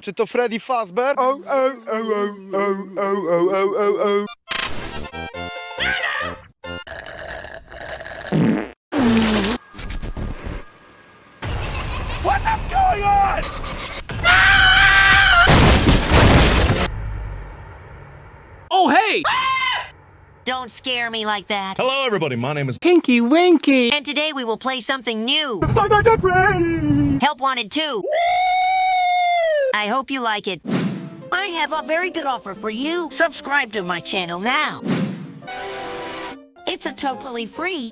Czy to Freddy Fazbear? Oh, oh, oh, oh, oh, oh, oh, oh, oh, oh. What the f*** going on? Oh, hey! Don't scare me like that. Hello, everybody. My name is Tinky Winky. And today we will play something new. Help Wanted 2. I hope you like it. I have a very good offer for you. Subscribe to my channel now. It's a totally free.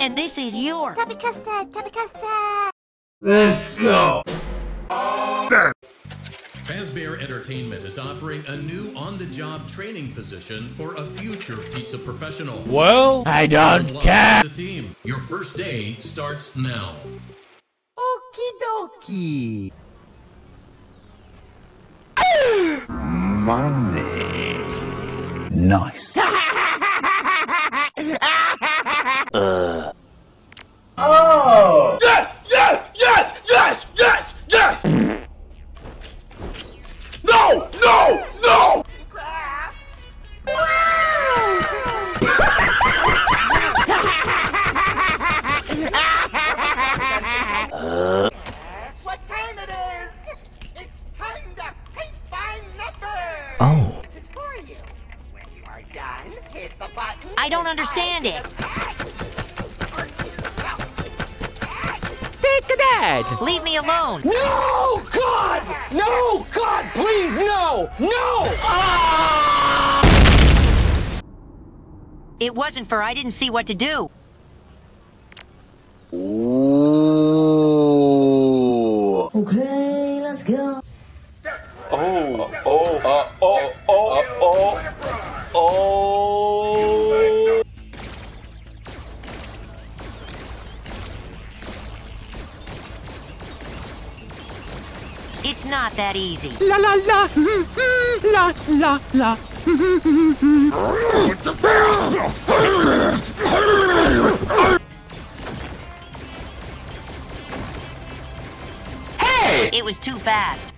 And this is your Tabby Custard, Tabby Custard. Let's go. Fazbear Entertainment is offering a new on-the-job training position for a future pizza professional. Well, I don't care. The team. Your first day starts now. Okie dokie. Money. Nice. Oh. Yes! Yes! Yes! Yes! Yes! Yes! No! No! No! Guess what time it is? It's time to paint by numbers! Oh. This is for you. When you are done, hit the button. I don't understand it. Take that! Leave me alone! No! God! No! God, please, no! No! Ah! It wasn't for I didn't see what to do. Ooh. Okay, let's go. Oh. It's not that easy. La la la, la la la. Hey! It was too fast.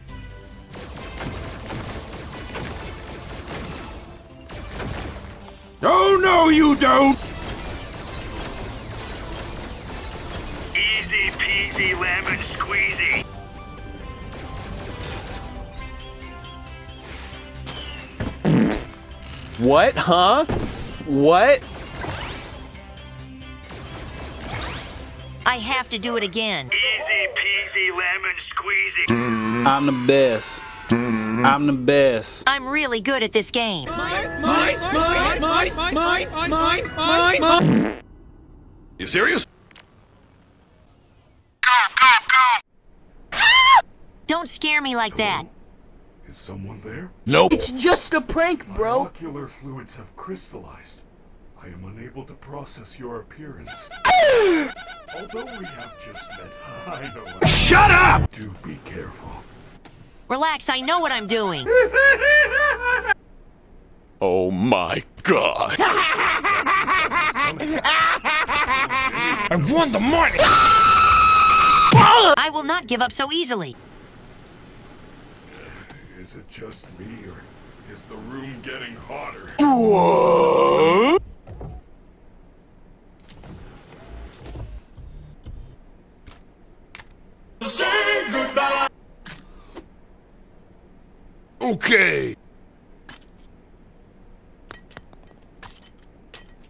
Oh no, you don't. Easy peasy lemon squeezy. What? Huh? What? I have to do it again. Easy peasy lemon squeezy. I'm the best. I'm the best. I'm really good at this game. Mine. You serious? Go. Don't scare me like that. Is someone there? Nope. It's just a prank, bro. My ocular fluids have crystallized. I am unable to process your appearance. Although we have just met, I know what. Shut up! Do be careful. Relax, I know what I'm doing. Oh my god. I won the money! I will not give up so easily. Is it just me, or is the room getting hotter? Whoa. Say goodbye! Okay.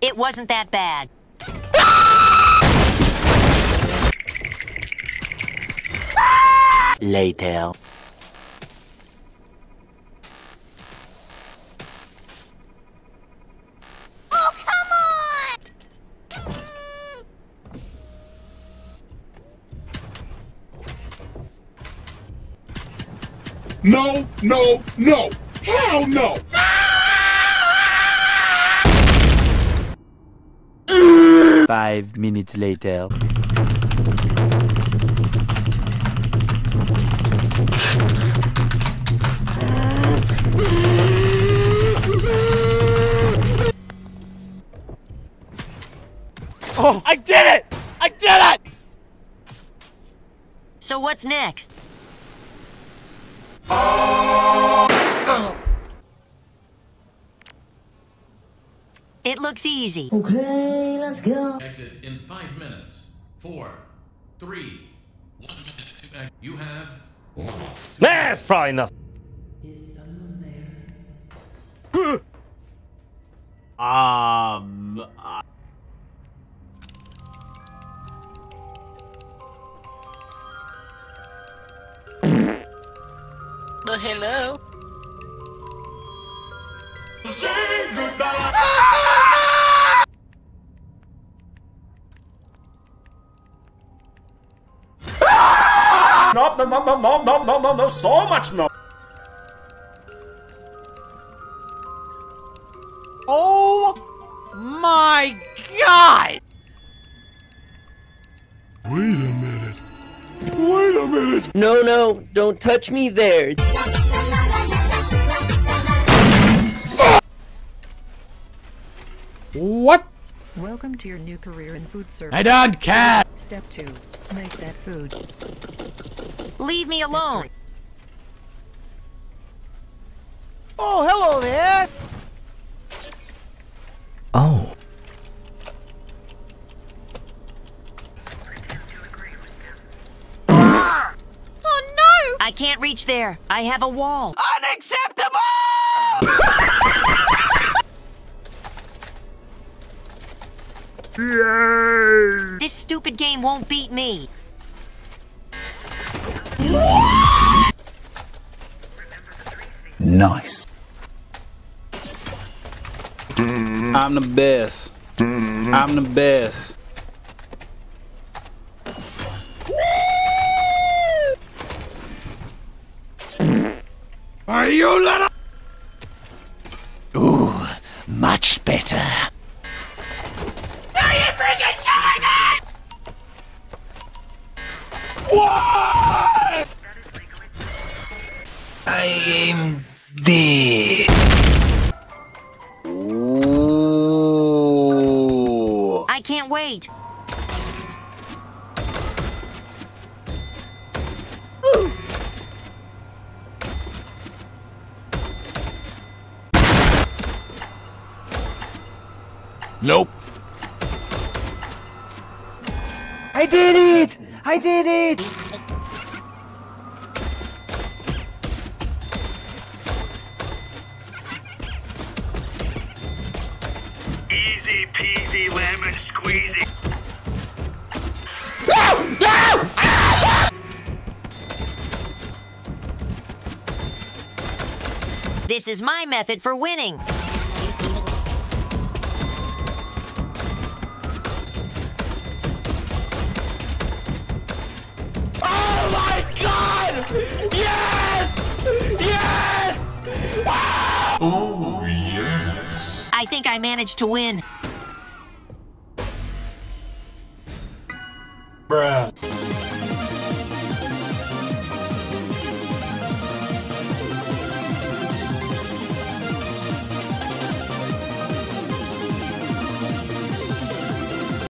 It wasn't that bad. Later. No, no, no! Hell no! Ah! 5 minutes later. Oh. I did it! I did it! So what's next? Oh. It looks easy. Okay, let's go. Exit in 5 minutes. 4, 3, 1 minute to exit. You have. That's probably nothing. Is someone there? Well, hello. Say goodbye. Ah! Ah! No, so much no. Oh my God! Wait a minute. Wait a minute. No, don't touch me there. What? Welcome to your new career in food service. I don't care! Step 2. Make that food. Leave me alone! Oh, hello there! Oh. Ah! Oh no! I can't reach there. I have a wall. Unacceptable! Yay. This stupid game won't beat me. Nice. I'm the best. I'm the best. Are you little? Ooh, much better. What? I am dead. Ooh. I can't wait. Ooh. Nope. I did it! I did it! Easy peasy lemon squeezy. This is my method for winning. Yes! Yes! Ah! Oh, yes. I think I managed to win. Bruh.